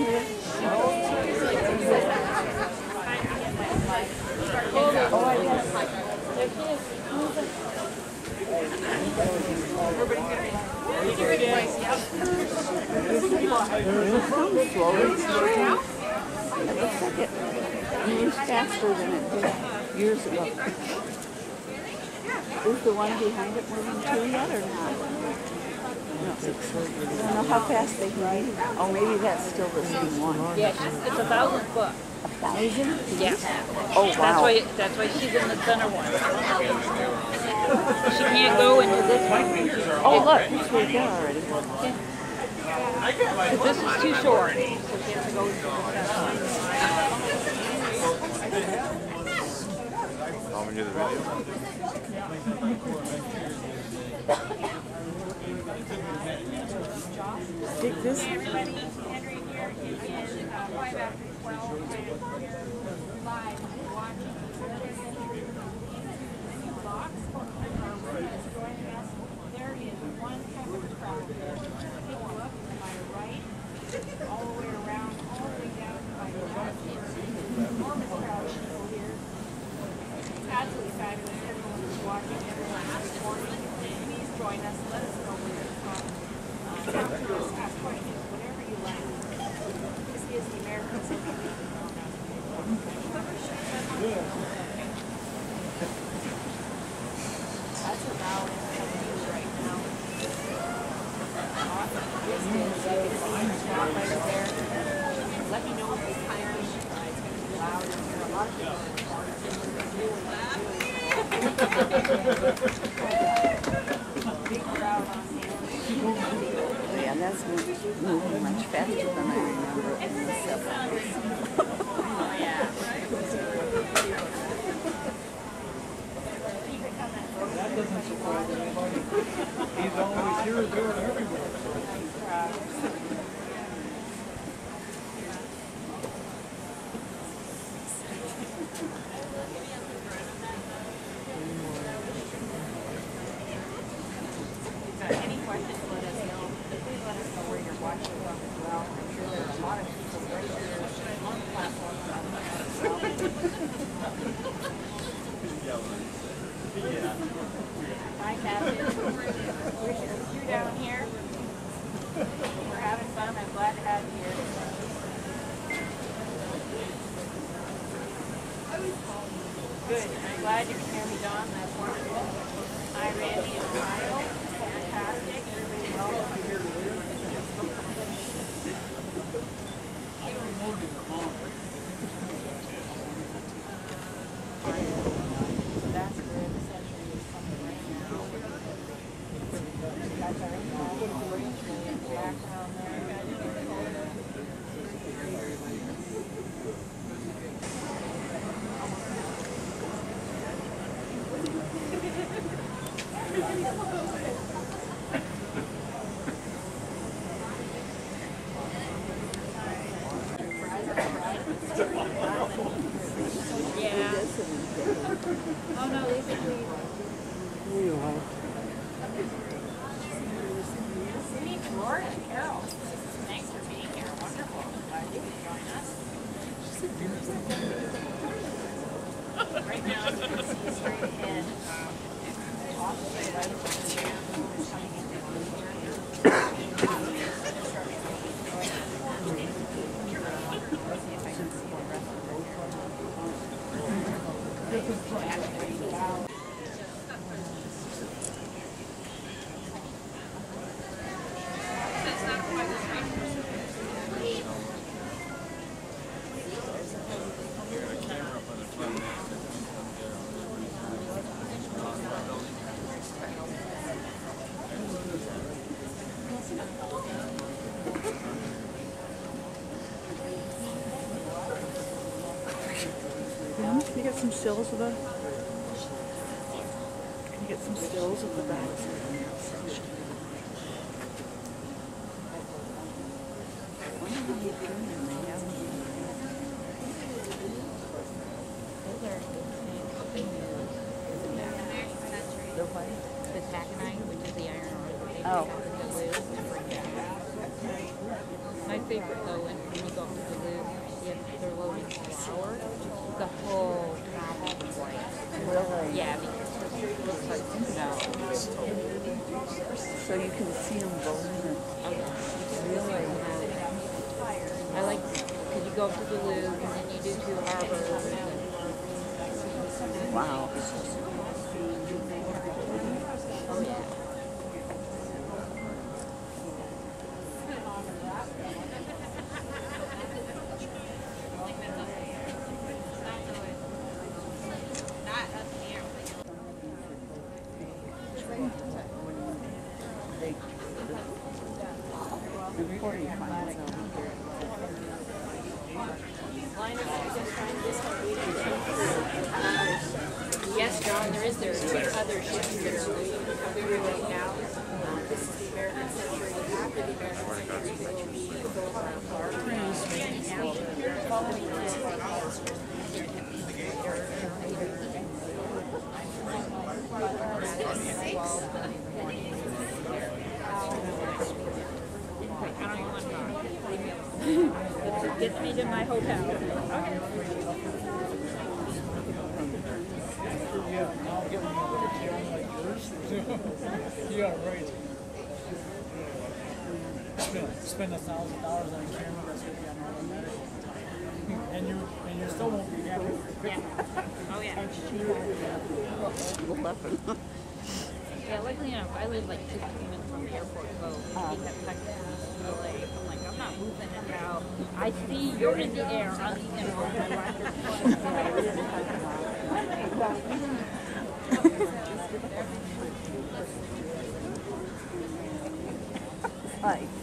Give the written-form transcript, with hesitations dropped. It moves faster than it did years ago. Is the one behind it moving too yet or not? No. I don't know how fast they can move. Oh, maybe that's still the same one. Yeah, it's a 1,000 book. 1,000? Yeah. Oh, wow. That's why she's in the center one. She can't go into this one. Oh, look, he's right there already. Yeah. This is too short. So she has to go into the I'm going to do the video. Take this. Everybody, Henry here is in 5 after 12. Live watching the box is joining us. There is one type of crowd. Take a look to my right, all the way around, all the way down to my left. Enormous crowd over here. Absolutely fabulous. Everyone is watching. Everyone is supporting. Please join us. Let us know where you're from. Ask questions, whatever you like. This is the American Century. That's about it right now. Awesome. This is, you can see the crowd right up there. Let me know if it's kind of it's going to be loud. There are a lot of people. Big crowd on San Diego. And that's moving much faster than I remember it was several years ago. Good. I'm glad you can hear me, Don. That's wonderful. Hi, Randy and Kyle. Fantastic. Everybody welcome. That's where the century is coming right now. That's our little arrangement in the background there. Can you get some stills of the bags? With taconite, which is the iron ore. Oh. favorite though, and when you go off the list, if they're loading flour, the whole palette is white. Really? Yeah, because it looks like snow. So you can see them going. Okay. Really? I like, because you go up to the Louvre and then you do two harbors. Wow. Oh yeah. Yes, John, there are two other ships that are leaving right now. This is the American Century. After the American Century, will be the Gold Round Bar Cruise. Gets me to my hotel. Okay. Yeah, right. Spend $1,000 on a camera that's going to be on our own medical. And you still won't be happy. Yeah. Oh, yeah. Yeah, luckily enough, I live like 15 minutes from the airport, so he kept texting me LA. I'm like, I'm not moving now. I see you're in the air on the internet. Hi.